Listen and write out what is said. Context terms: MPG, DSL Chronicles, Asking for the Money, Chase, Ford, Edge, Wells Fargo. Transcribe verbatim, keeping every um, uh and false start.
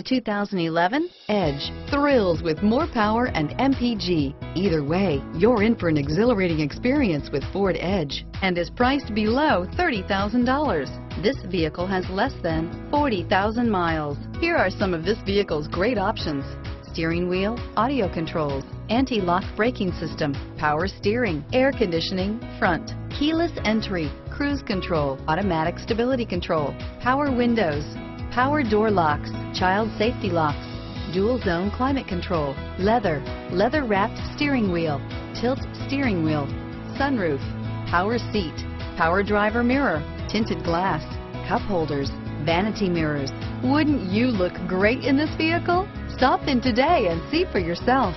The two thousand eleven Edge thrills with more power and M P G. Either way, you're in for an exhilarating experience with Ford Edge and is priced below thirty thousand dollars. This vehicle has less than forty thousand miles. Here are some of this vehicle's great options: steering wheel audio controls, anti-lock braking system, power steering, air conditioning, front, keyless entry, cruise control, automatic stability control, power windows, power door locks, child safety locks, dual zone climate control, leather, leather wrapped steering wheel, tilt steering wheel, sunroof, power seat, power driver mirror, tinted glass, cup holders, vanity mirrors. Wouldn't you look great in this vehicle? Stop in today and see for yourself.